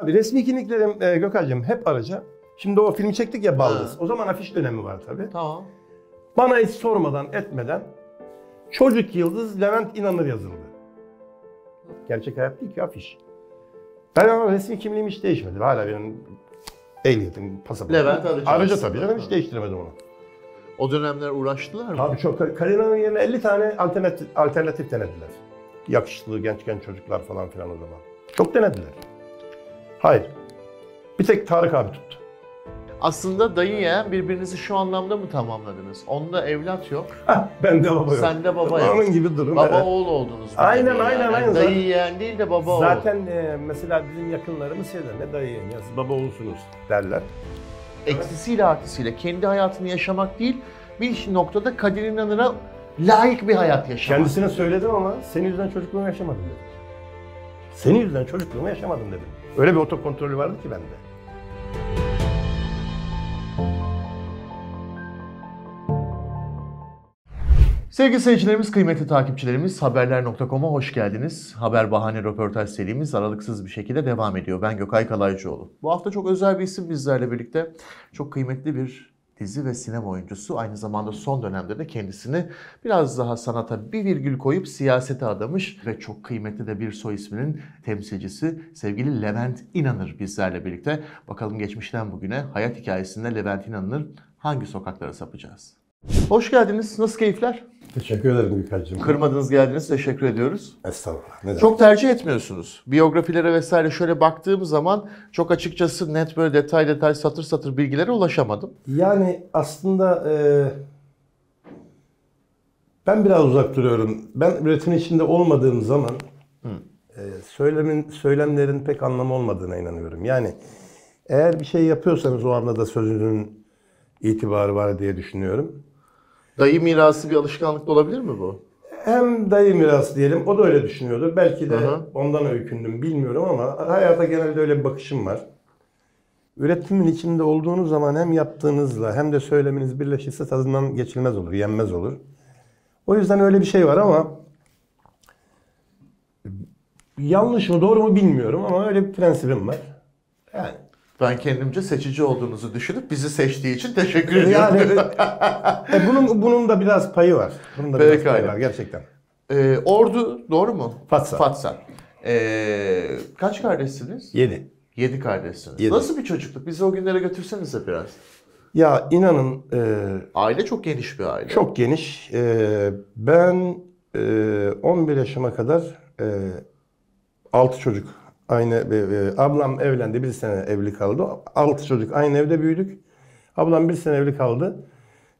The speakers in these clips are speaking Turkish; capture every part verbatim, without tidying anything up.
Abi resmi kimliklerim e, Gökay'cığım hep araca. Şimdi o filmi çektik ya Baldız. Ha. O zaman afiş dönemi var tabii. Tamam. Bana hiç sormadan etmeden çocuk yıldız Levent İnanır yazıldı. Gerçek hayat değil ki afiş. Ben ama resmi kimliğim hiç değişmedi. Hala benim ehliyetim, pasaportum. Levent arıca. Arıca tabii canım, hiç değiştiremedim onu. O dönemler uğraştılar mı? Abi çok. Kalina'nın yerine elli tane alternatif, alternatif denediler. Yakışıklı genç genç çocuklar falan filan o zaman. Çok denediler. Hayır. Bir tek Tarık abi tuttu. Aslında dayı yeğen birbirinizi şu anlamda mı tamamladınız? Onda evlat yok. Ha, ben de baba yok. Sen de baba yok. Onun gibi durum. Baba evet. Oğul oldunuz. Aynen aynen yani. Aynen. Dayı yeğen değil de baba oğul. Zaten e, mesela bizim yakınlarımız şeyler ne dayı yeğen ya siz baba oğulsunuz derler. Eksisiyle artısıyla kendi hayatını yaşamak değil, bir noktada Kadir İnanır'a layık bir hayat yaşamak. Kendisine söyledim ama senin yüzünden çocukluğumu yaşamadım dedim. Senin yüzünden çocukluğumu yaşamadım dedim. Öyle bir otokontrolü vardı ki bende. Sevgili seyircilerimiz, kıymetli takipçilerimiz, haberler nokta com'a hoş geldiniz. Haber Bahane Röportaj serimiz aralıksız bir şekilde devam ediyor. Ben Gökay Kalaycıoğlu. Bu hafta çok özel bir isim bizlerle birlikte. Çok kıymetli bir dizi ve sinema oyuncusu. Aynı zamanda son dönemde de kendisini biraz daha sanata bir virgül koyup siyasete adamış ve çok kıymetli de bir soy isminin temsilcisi sevgili Levent İnanır bizlerle birlikte. Bakalım geçmişten bugüne hayat hikayesinde Levent İnanır hangi sokaklara sapacağız? Hoş geldiniz. Nasıl keyifler? Teşekkür ederim Gülkan'cığım. Kırmadınız geldiniz. Teşekkür ediyoruz. Estağfurullah. Neden? Çok tercih etmiyorsunuz. Biyografilere vesaire şöyle baktığım zaman çok açıkçası net böyle detay detay satır satır bilgilere ulaşamadım. Yani aslında e, ben biraz uzak duruyorum. Ben üretimin içinde olmadığım zaman e, söylemin söylemlerin pek anlamı olmadığına inanıyorum. Yani eğer bir şey yapıyorsanız o anda da sözünün itibarı var diye düşünüyorum. Dayı mirası bir alışkanlık da olabilir mi bu? Hem dayı mirası diyelim, o da öyle düşünüyordur. Belki de Aha. ondan öykündüm bilmiyorum ama hayata genelde öyle bir bakışım var. Üretimin içinde olduğunuz zaman hem yaptığınızla hem de söyleminiz birleşirse tadından geçilmez olur, yenmez olur. O yüzden öyle bir şey var ama yanlış mı doğru mu bilmiyorum ama öyle bir prensibim var. Yani. Ben kendimce seçici olduğunuzu düşünüp bizi seçtiği için teşekkür ediyorum. Yani, e, bunun, bunun da biraz payı var. Bunun da Peki biraz payı aynen. var gerçekten. Ee, Ordu doğru mu? Fatsa. Fatsa. Ee, kaç kardeşsiniz? Yedi. Yedi kardeşsiniz. Yedi. Nasıl bir çocukluk? Bizi o günlere götürsenize biraz. Ya inanın... E, aile çok geniş bir aile. Çok geniş. E, ben e, on bir yaşıma kadar e, altı çocuk. Aynı e, ablam evlendi, bir sene evli kaldı. Altı çocuk aynı evde büyüdük. Ablam bir sene evli kaldı.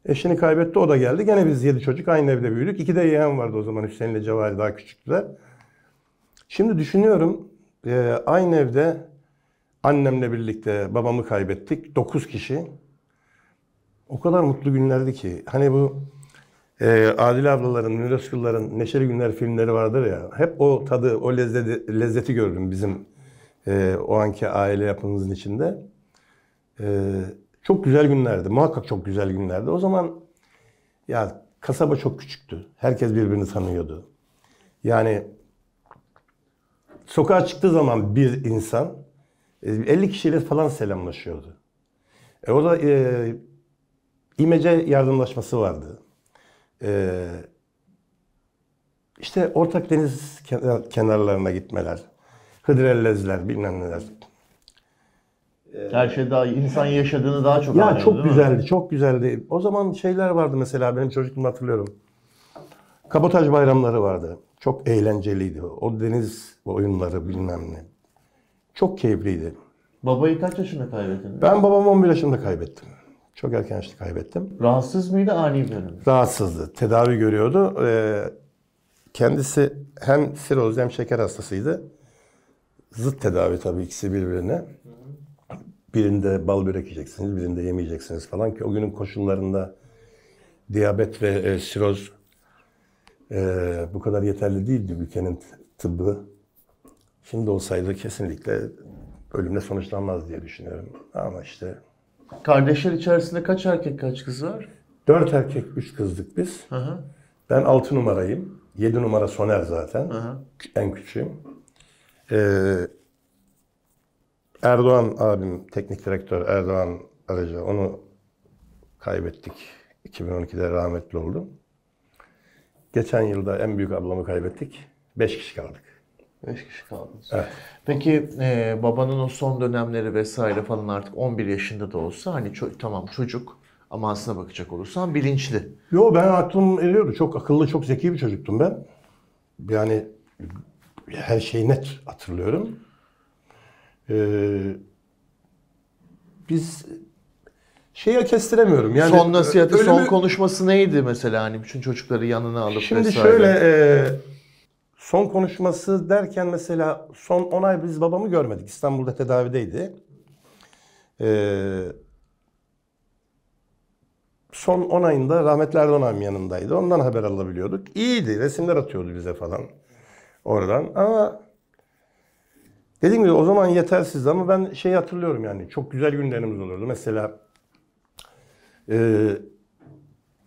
Eşini kaybetti, o da geldi. Gene biz yedi çocuk aynı evde büyüdük. İki de yeğen vardı o zaman, Hüseyin ile Cevahir daha küçüktüler. Şimdi düşünüyorum, e, aynı evde annemle birlikte babamı kaybettik. Dokuz kişi. O kadar mutlu günlerdi ki. Hani bu e, Adile ablaların, Münir Özkulların Neşeli Günler filmleri vardır ya, hep o tadı, o lezzeti, lezzeti gördüm bizim e, o anki aile yapımızın içinde. E, çok güzel günlerdi, muhakkak çok güzel günlerdi. O zaman ya kasaba çok küçüktü, herkes birbirini tanıyordu. Yani sokağa çıktığı zaman bir insan elli kişiyle falan selamlaşıyordu. E, o da e, imece yardımlaşması vardı. Ee, işte ortak deniz kenarlarına gitmeler, hıdrellezler, bilmem neler. Her şey daha insan yaşadığını daha çok anlıyor. Ya çok güzeldi, çok güzeldi. O zaman şeyler vardı mesela, benim çocukluğumda hatırlıyorum. Kabotaj bayramları vardı. Çok eğlenceliydi. O deniz oyunları bilmem ne. Çok keyifliydi. Babayı kaç yaşında kaybettin? Ben babamı on bir yaşında kaybettim. Çok erken yaşta kaybettim. Rahatsız mıydı, ani bir dönem? Rahatsızdı. Tedavi görüyordu. Ee, kendisi hem siroz hem şeker hastasıydı. Zıt tedavi tabii, ikisi birbirine. Birinde bal börek yiyeceksiniz, birinde yemeyeceksiniz falan ki o günün koşullarında diyabet ve e, siroz e, bu kadar yeterli değildi ülkenin tıbbı. Şimdi olsaydı kesinlikle ölümle sonuçlanmaz diye düşünüyorum. Ama işte... Kardeşler içerisinde kaç erkek kaç kız var? Dört erkek üç kızdık biz. Hı hı. Ben altı numarayım. Yedi numara Soner zaten. Hı hı. En küçüğüm. Ee, Erdoğan abim, teknik direktör Erdoğan Aracı, onu kaybettik. iki bin on ikide rahmetli oldu. Geçen yılda en büyük ablamı kaybettik. Beş kişi kaldık. Beş kişi kaldınız. Evet. Peki e, babanın o son dönemleri vesaire falan, artık on bir yaşında da olsa hani ço tamam çocuk ama aslına bakacak olursan bilinçli. Yo, ben aklım eriyordu. Çok akıllı, çok zeki bir çocuktum ben. Yani her şeyi net hatırlıyorum. Ee, biz şeyi kestiremiyorum. Yani son nasihati, ölümü... son konuşması neydi mesela, hani bütün çocukları yanına alıp Şimdi vesaire. Şöyle e, son konuşması derken mesela son on ay biz babamı görmedik. İstanbul'da tedavideydi. Ee, son on ayında rahmetli Erdoğan abim yanındaydı. Ondan haber alabiliyorduk. İyiydi. Resimler atıyordu bize falan. Oradan ama dediğim gibi o zaman yetersiz, ama ben şeyi hatırlıyorum yani. Çok güzel günlerimiz olurdu. Mesela e,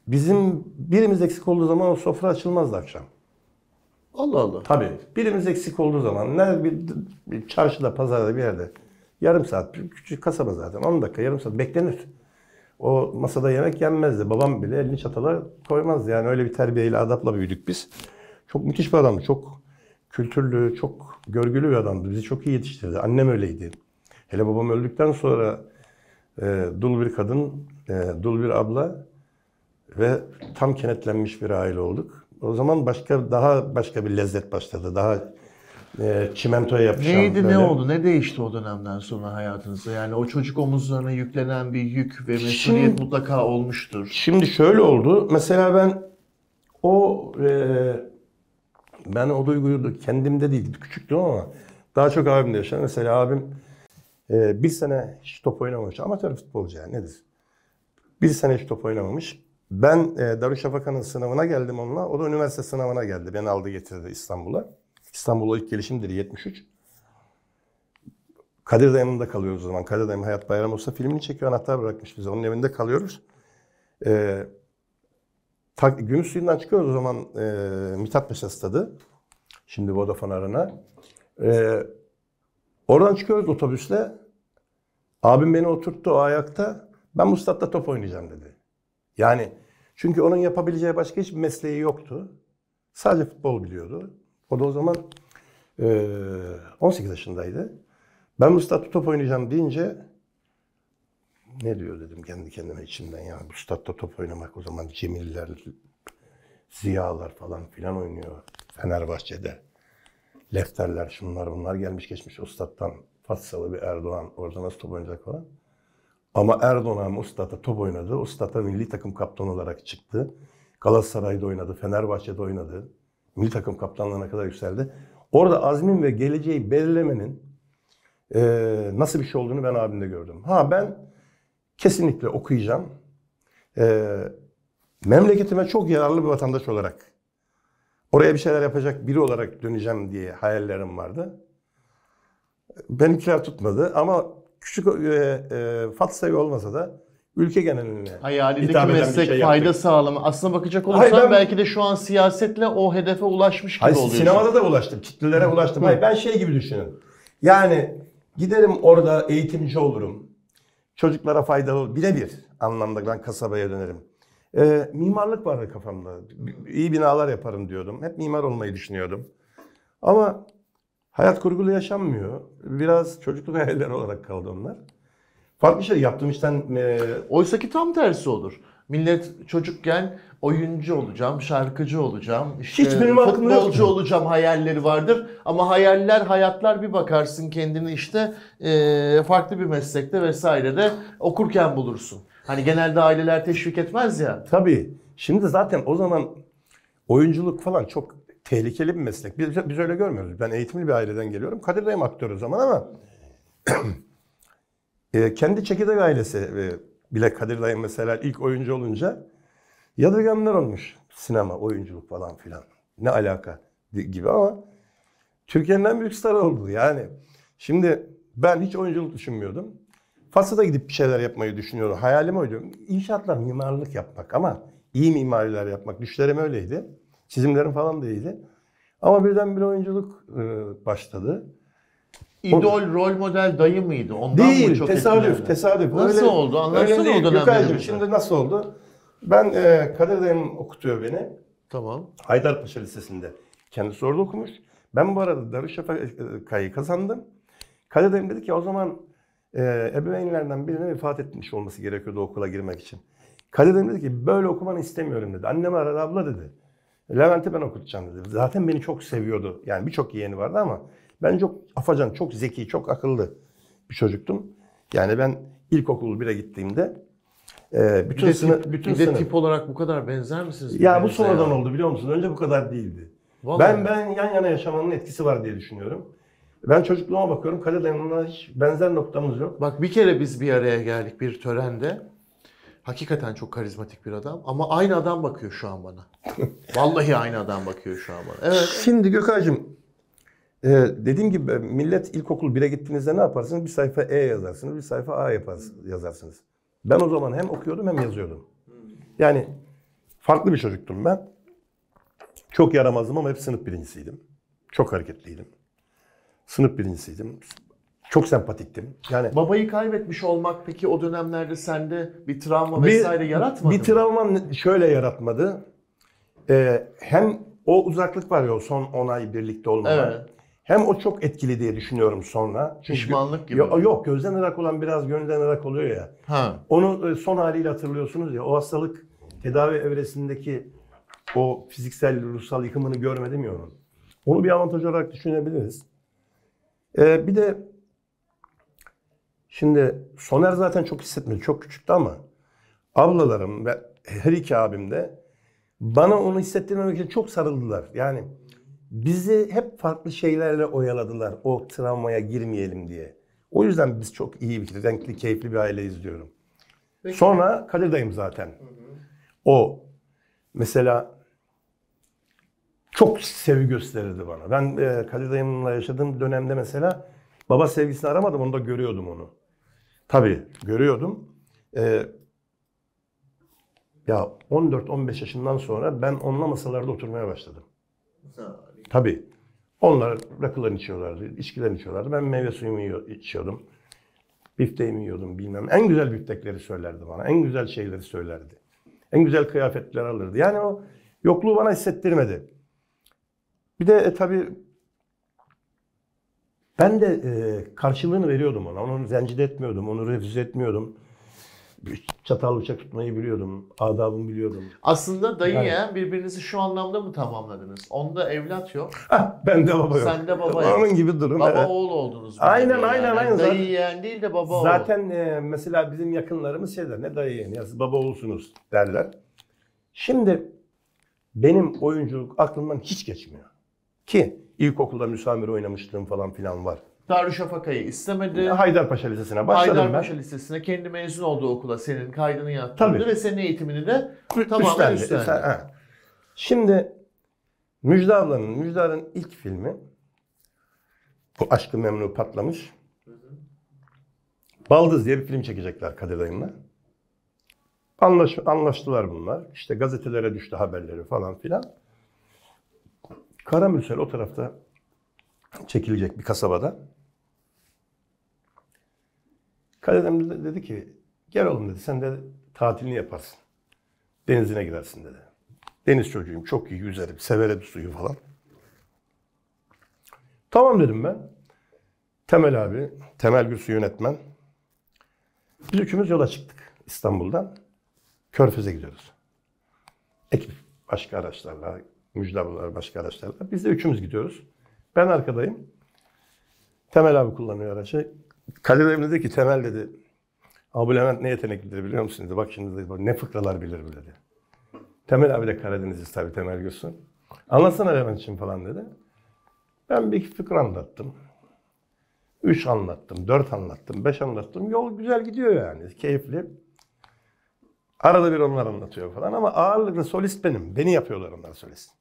bizim birimiz eksik olduğu zaman o sofra açılmazdı akşam. Allah Allah. Tabii. Birimiz eksik olduğu zaman nerede, bir, bir çarşıda, pazarda, bir yerde yarım saat, küçük kasaba zaten on dakika, yarım saat beklenir. O masada yemek yenmezdi. Babam bile elini çatala koymazdı. Yani öyle bir terbiyeyle, adapla büyüdük biz. Çok müthiş bir adamdı. Çok kültürlü, çok görgülü bir adamdı. Bizi çok iyi yetiştirdi. Annem öyleydi. Hele babam öldükten sonra e, dul bir kadın, e, dul bir abla ve tam kenetlenmiş bir aile olduk. O zaman başka, daha başka bir lezzet başladı. Daha e, çimentoya yapışan. Neydi, böyle. Ne oldu? Ne değişti o dönemden sonra hayatınızda? Yani o çocuk omuzlarına yüklenen bir yük ve mesuliyet şimdi, mutlaka olmuştur. Şimdi şöyle oldu. Mesela ben o e, ben o duyguyu kendimde değil, küçüktüm ama daha çok abimde yaşayan. Mesela abim e, bir sene hiç top oynamamış. Amatör futbolcu yani, nedir? Bir sene hiç top oynamamış. Ben e, Darüşşafaka'nın sınavına geldim onunla. O da üniversite sınavına geldi. Beni aldı getirdi İstanbul'a. İstanbul'a ilk gelişimdir yetmiş üç. Kadir dayımında kalıyoruz o zaman. Kadir dayım Hayat Bayram olsa filmini çekiyor. Anahtar bırakmış bize. Onun evinde kalıyoruz. E, Gümüşsuyu'ndan çıkıyoruz o zaman. E, Mithatpaşa Stadı. Şimdi Vodafone Arena. E, oradan çıkıyoruz otobüsle. Abim beni oturttu o ayakta. Ben bu statta top oynayacağım dedi. Yani... Çünkü onun yapabileceği başka hiçbir mesleği yoktu. Sadece futbol biliyordu. O da o zaman e, on sekiz yaşındaydı. Ben bu statta top oynayacağım deyince ne diyor dedim kendi kendime içimden. Yani bu statta top oynamak, o zaman Cemiller, Ziyalar falan filan oynuyor. Fenerbahçe'de. Lefterler, şunlar bunlar gelmiş geçmiş o stattan. Fatsalı bir Erdoğan orada nasıl top oynayacak falan. Ama Erdoğan o statta top oynadı. O statta milli takım kaptanı olarak çıktı. Galatasaray'da oynadı, Fenerbahçe'de oynadı. Milli takım kaptanlığına kadar yükseldi. Orada azmin ve geleceği belirlemenin e, nasıl bir şey olduğunu ben abimde gördüm. Ha, ben kesinlikle okuyacağım. E, memleketime çok yararlı bir vatandaş olarak, oraya bir şeyler yapacak biri olarak döneceğim diye hayallerim vardı. Benimkiler tutmadı ama... Küçük e, e, Fatsa'yı olmasa da ülke geneline hayalindeki meslek şey fayda sağlama. Aslına bakacak olursan hayır, ben, belki de şu an siyasetle o hedefe ulaşmış gibi hayır, oluyor. Sinemada da ulaştım, kitlelere ulaştım. Hayır, ben şey gibi düşünün. Yani giderim orada eğitimci olurum. Çocuklara faydalı birebir anlamda ben kasabaya dönerim. E, mimarlık vardı kafamda. İyi binalar yaparım diyordum. Hep mimar olmayı düşünüyordum. Ama... Hayat kurgulu yaşanmıyor. Biraz çocukluk hayalleri olarak kaldı onlar. Farklı şey yaptığım işten... E... Oysaki tam tersi olur. Millet çocukken oyuncu olacağım, şarkıcı olacağım, işte hiç benim futbolcu olacağım hayalleri vardır. Ama hayaller, hayatlar bir bakarsın kendini işte e, farklı bir meslekte vesaire de okurken bulursun. Hani genelde aileler teşvik etmez ya. Tabii. Şimdi zaten o zaman oyunculuk falan çok... Tehlikeli bir meslek. Biz, biz öyle görmüyoruz. Ben eğitimli bir aileden geliyorum. Kadir dayım aktör o zaman ama e, kendi çekirdek ailesi e, bile Kadir dayım mesela ilk oyuncu olunca yadırganlar olmuş. Sinema, oyunculuk falan filan. Ne alaka gibi ama Türkiye'nin en büyük starı oldu. Yani şimdi ben hiç oyunculuk düşünmüyordum. Fas'ta gidip bir şeyler yapmayı düşünüyorum. Hayalim oydu. İnşaatlar, mimarlık yapmak ama iyi mimariler yapmak. Düşlerim öyleydi. Çizimlerim falan da iyiydi. Ama birdenbire oyunculuk başladı. İdol, rol model dayı mıydı? Ondan değil, mı çok tesadüf, etkilendi? Tesadüf. Nasıl öyle, oldu? Anlatsana o dönemde. Gökay'cığım şimdi nasıl oldu? Ben e, Kadir dayım okutuyor beni. Tamam. Haydarpaşa Lisesi'nde. Kendisi orada okumuş. Ben bu arada Darüşşafaka'yı kazandım. Kadir dayım dedi ki o zaman e, ebeveynlerden birine vefat etmiş olması gerekiyordu okula girmek için. Kadir dayım dedi ki böyle okumanı istemiyorum dedi. Anneme aradı, abla dedi. Levent'i ben okutacağım dedi. Zaten beni çok seviyordu. Yani birçok yeğeni vardı ama ben çok afacan, çok zeki, çok akıllı bir çocuktum. Yani ben ilkokul bire gittiğimde e, bütün sınıf... Bir de sınıf, tip olarak bu kadar benzer misiniz? Ya bu sonradan ya. oldu biliyor musun? Önce bu kadar değildi. Vallahi ben ya. ben yan yana yaşamanın etkisi var diye düşünüyorum. Ben çocukluğuma bakıyorum. Kadir dayımla hiç benzer noktamız yok. Bak bir kere biz bir araya geldik bir törende. Hakikaten çok karizmatik bir adam ama aynı adam bakıyor şu an bana. Vallahi aynı adam bakıyor şu an bana. Evet. Şimdi Gökay'cığım Ee, dediğim gibi millet ilkokul bire gittiğinizde ne yaparsınız? Bir sayfa E yazarsınız, bir sayfa A yazarsınız. Ben o zaman hem okuyordum hem yazıyordum. Yani farklı bir çocuktum ben. Çok yaramazdım ama hep sınıf birincisiydim. Çok hareketliydim. Sınıf birincisiydim. Çok sempatiktim. Yani babayı kaybetmiş olmak peki o dönemlerde sende bir travma vesaire bir, yaratmadı bir mı? Bir travmam şöyle yaratmadı. Ee, hem o uzaklık var ya son on ay birlikte olmadan. Evet. Hem o çok etkili diye düşünüyorum sonra. Pişmanlık gibi. Ya, yok gözden ırak olan biraz gönülden ırak oluyor ya. Ha. Onu son haliyle hatırlıyorsunuz ya. O hastalık tedavi evresindeki o fiziksel ruhsal yıkımını görmedim ya onun. Onu bir avantaj olarak düşünebiliriz. Ee, bir de şimdi Soner zaten çok hissetmedi. Çok küçüktü ama ablalarım ve her iki abim de bana onu hissettirmemek için çok sarıldılar. Yani bizi hep farklı şeylerle oyaladılar o travmaya girmeyelim diye. O yüzden biz çok iyi bir, renkli, keyifli bir aileyiz diyorum. Peki. Sonra Kadir dayım zaten. Hı hı. O mesela çok sevgi gösterirdi bana. Ben e, Kadir dayımla yaşadığım dönemde mesela baba sevgisini aramadım, onu da görüyordum onu. Tabii görüyordum. E, ya on dört on beş yaşından sonra ben onunla masalarda oturmaya başladım. Tabii. Onlar rakılarını içiyorlardı, içkilerini içiyorlardı. Ben meyve suyumu içiyordum. Bifteğimi yiyordum bilmem. En güzel biftekleri söylerdi bana. En güzel şeyleri söylerdi. En güzel kıyafetleri alırdı. Yani o yokluğu bana hissettirmedi. Bir de e, tabii ben de e, karşılığını veriyordum ona. Onu rencide etmiyordum, onu refüze etmiyordum. Çatal bıçak tutmayı biliyordum, adabımı biliyordum. Aslında dayı yani, yeğen birbirinizi şu anlamda mı tamamladınız? Onda evlat yok. Ben de baba yok. Sen de baba yok. Onun gibi durum. Baba evet. Oğul oldunuz. Aynen aynen yani. Aynen. Dayı yeğen değil de baba zaten oğul. Zaten mesela bizim yakınlarımız şeyler, ne dayı yeğen ya siz baba oğulsunuz derler. Şimdi benim oyunculuk aklımdan hiç geçmiyor. Ki ilkokulda müsamir oynamışlığım falan filan var. Darüşşafaka'yı istemedi. Haydarpaşa Lisesi'ne başladım Haydarpaşa ben. Haydarpaşa Lisesi'ne kendi mezun olduğu okula senin kaydını yaptırdı ve senin eğitimini de tamamen üstlendi. üstlendi. Şimdi Müjde ablanın, Müjde Ar'ın ilk filmi bu Aşkı Memnu patlamış. Hı hı. Baldız diye bir film çekecekler Kadir dayımla. Anlaş, anlaştılar bunlar. İşte gazetelere düştü haberleri falan filan. Karamürsel o tarafta çekilecek bir kasabada. Kadir de dedi ki gel oğlum dedi sen de tatilini yaparsın. Denizine girersin dedi. Deniz çocuğuyum çok iyi yüzerim severim suyu falan. Tamam dedim ben. Temel abi, Temel Gürsu yönetmen. Biz üçümüz yola çıktık İstanbul'dan. Körfez'e gidiyoruz. Ekip başka araçlarla, müjdablar başka araçlarla. Biz de üçümüz gidiyoruz. Ben arkadayım. Temel abi kullanıyor araçı. Kadir dayım dedi ki Temel dedi. Abi Levent ne yeteneklidir biliyor musun dedi. Bak şimdi dedi, ne fıkralar bilir bu dedi. Temel abi de Karadenizli tabii Temel Gürsu. Anlatsana Levent için falan dedi. Ben bir iki fıkra anlattım. Üç anlattım, dört anlattım, beş anlattım. Yol güzel gidiyor yani. Keyifli. Arada bir onlar anlatıyor falan ama ağırlıklı solist benim. Beni yapıyorlar onlar solist.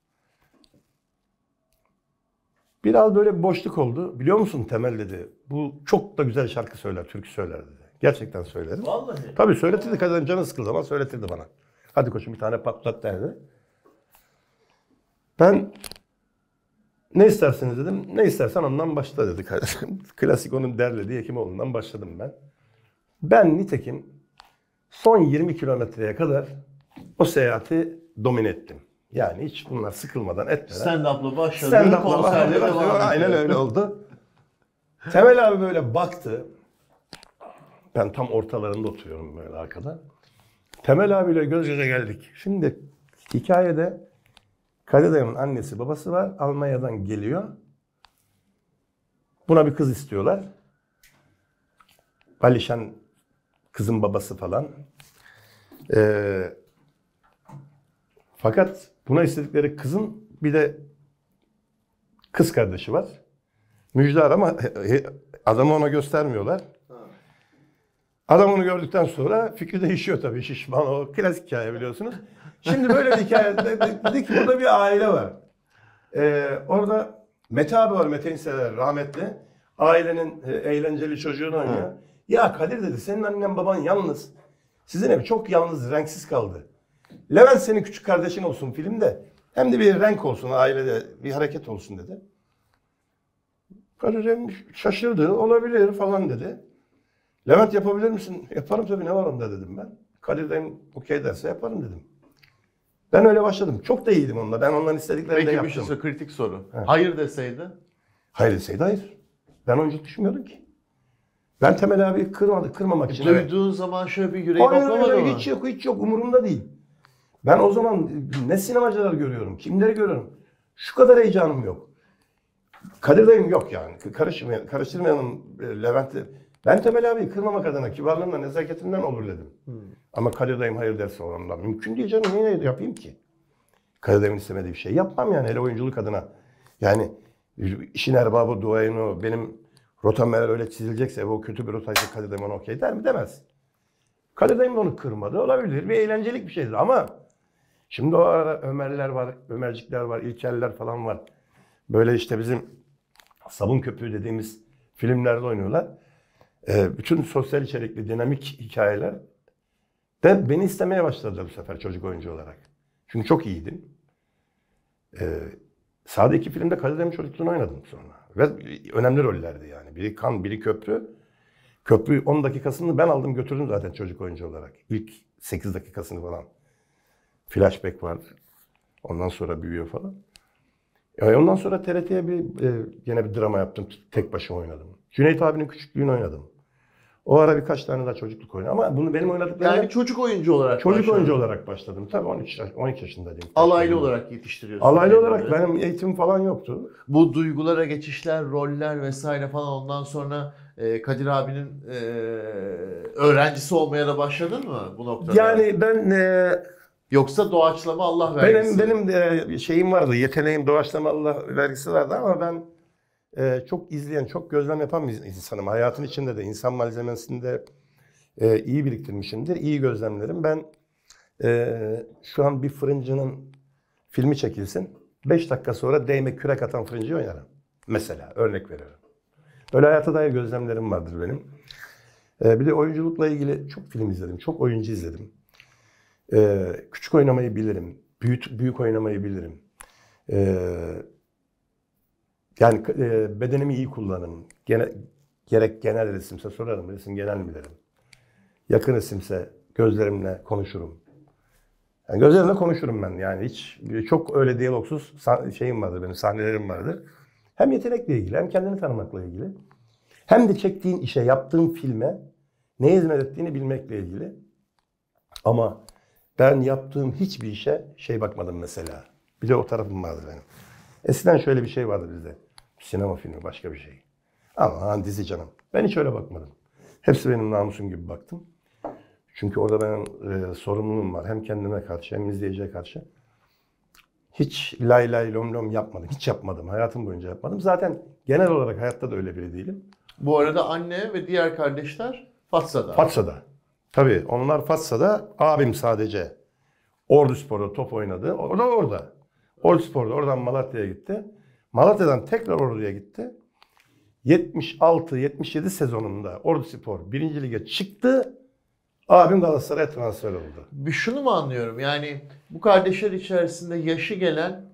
Biraz böyle bir boşluk oldu. Biliyor musun Temel dedi. Bu çok da güzel şarkı söyler, türkü söyler dedi. Gerçekten söylerim. Vallahi. Tabii söyletirdi. Kadir'in canı sıkıldı ama söyletirdi bana. Hadi koçum bir tane patlat derdi. Ben Ne istersiniz dedim. Ne istersen ondan başla dedi kardeşim. Klasik onun derlediği Hekimoğlu'ndan başladım ben. Ben nitekim son yirmi kilometreye kadar o seyahati domine ettim. Yani hiç bunlar sıkılmadan etmeden. Stand-up'la başladı. Stand-up'la başladı. başladı. Aynen öyle oldu. Temel abi böyle baktı. Ben tam ortalarında oturuyorum böyle arkada. Temel abiyle göz göze geldik. Şimdi hikayede Kadir dayımın annesi babası var. Almanya'dan geliyor. Buna bir kız istiyorlar. Alişan kızın babası falan. Ee, fakat buna istedikleri kızın bir de kız kardeşi var. Müjde Ar ama adamı ona göstermiyorlar. Adam onu gördükten sonra fikri değişiyor tabii, şişman, o klasik hikaye biliyorsunuz. Şimdi böyle bir hikayede dedik ki burada bir aile var. Ee, orada Mete abi var, Mete İnseler rahmetli. Ailenin e, eğlenceli çocuğunu oynuyor. Hı. Ya Kadir dedi, senin annen baban yalnız. Sizin ev çok yalnız, renksiz kaldı. Levent senin küçük kardeşin olsun filmde. Hem de bir renk olsun ailede, bir hareket olsun dedi. Kadir şaşırdı, olabilir falan dedi. Levent yapabilir misin? Yaparım tabii, ne var onda dedim ben. Kadir dayım okey derse yaparım dedim. Ben öyle başladım. Çok da iyiydim onunla. Ben onların istediklerini de yaptım. Peki bir şey, kritik soru. He. Hayır deseydi? Hayır deseydi hayır. Ben oyunculuk düşünmüyordum ki. Ben Temel abi kırmadı, kırmamak e, için. Duyduğun evet. zaman şöyle bir yüreği baklamadı mı? Hiç yok, hiç yok. Umurumda değil. Ben o zaman ne sinemacılar görüyorum, kimleri görüyorum. Şu kadar heyecanım yok. Kadir dayım yok yani. Karıştırmayalım, karıştırmayalım Levent'i. Ben Temel abi kırmamak adına kibarlığımla, nezaketimden olur dedim. Hmm. Ama Kadir dayım hayır derse ondan. Mümkün değil canım, niye yapayım ki? Kadir dayımın istemediği bir şey yapmam yani, hele oyunculuk adına. Yani işin erbabı, duayını, benim rotam eğer öyle çizilecekse, o kötü bir rotaysa Kadir dayım ona okey der mi? Demez. Kadir dayım da onu kırmadı, olabilir. Bir eğlencelik bir şeydi ama şimdi o ara Ömerler var, Ömercikler var, İlkerler falan var. Böyle işte bizim Sabun Köpüğü dediğimiz filmlerde oynuyorlar. Bütün sosyal içerikli dinamik hikayeler de beni istemeye başladılar bu sefer çocuk oyuncu olarak. Çünkü çok iyiydim. Ee, Sade iki filmde Kadir Demir'in çocukluğunu oynadım sonra. Ve önemli rollerdi yani. Biri Kan, biri Köprü. Köprü on dakikasını ben aldım götürdüm zaten çocuk oyuncu olarak. İlk sekiz dakikasını falan. Flashback vardı. Ondan sonra büyüyor falan. Yani ondan sonra T R T'ye bir e, yine bir drama yaptım. Tek başıma oynadım. Cüneyt abinin küçüklüğünü oynadım. O ara birkaç tane daha çocukluk oynadım ama bunu benim oynadıklarım... Yani çocuk oyuncu olarak Çocuk başladım. oyuncu olarak başladım. Tabii on üç, on iki yaşındaydım. Alaylı olarak yetiştiriyorsun. Alaylı yani olarak böyle. Benim eğitim falan yoktu. Bu duygulara geçişler, roller vesaire falan ondan sonra e, Kadir abinin e, öğrencisi olmaya da başladın mı bu noktada? Yani ben... E, Yoksa doğaçlama Allah vergisi. Benim, benim de şeyim vardı, yeteneğim doğaçlama Allah vergisi vardı ama ben e, çok izleyen, çok gözlem yapan bir insanım. Hayatın içinde de, insan malzemesinde e, iyi biriktirmişimdir, iyi gözlemlerim. Ben e, şu an bir fırıncının filmi çekilsin, beş dakika sonra değme kürek atan fırıncıyı oynarım. Mesela, örnek veriyorum. Böyle hayata dair gözlemlerim vardır benim. E, bir de oyunculukla ilgili çok film izledim, çok oyuncu izledim. Ee, küçük oynamayı bilirim, büyük, büyük oynamayı bilirim. Ee, yani e, bedenimi iyi kullanırım. Gene, gerek genel resimse sorarım, resim genel mi derim. Yakın resimse gözlerimle konuşurum. Yani gözlerimle konuşurum ben yani hiç çok öyle diyalogsuz şeyim vardır benim, sahnelerim vardır. Hem yetenekle ilgili, hem kendini tanımakla ilgili, hem de çektiğin işe, yaptığın filme neye hizmet ettiğini bilmekle ilgili. Ama ben yaptığım hiçbir işe şey bakmadım mesela. Bir de o tarafım vardı benim. Eskiden şöyle bir şey vardı bizde. Sinema filmi başka bir şey. Aman dizi canım. Ben hiç öyle bakmadım. Hepsi benim namusum gibi baktım. Çünkü orada benim e, sorumluluğum var. Hem kendime karşı hem izleyiciye karşı. Hiç lay lay lom lom yapmadım. Hiç yapmadım. Hayatım boyunca yapmadım. Zaten genel olarak hayatta da öyle biri değilim. Bu arada anne ve diğer kardeşler Fatsa'da. Fatsa'da. Tabii onlar Fatsa'da, abim sadece Ordu Spor'da top oynadı. O da orada. Ordu Spor'da, oradan Malatya'ya gitti. Malatya'dan tekrar Ordu'ya gitti. yetmiş altı yetmiş yedi sezonunda Ordu Spor birinci lige çıktı. Abim Galatasaray'a transfer oldu. Bir şunu mu anlıyorum? Yani bu kardeşler içerisinde yaşı gelen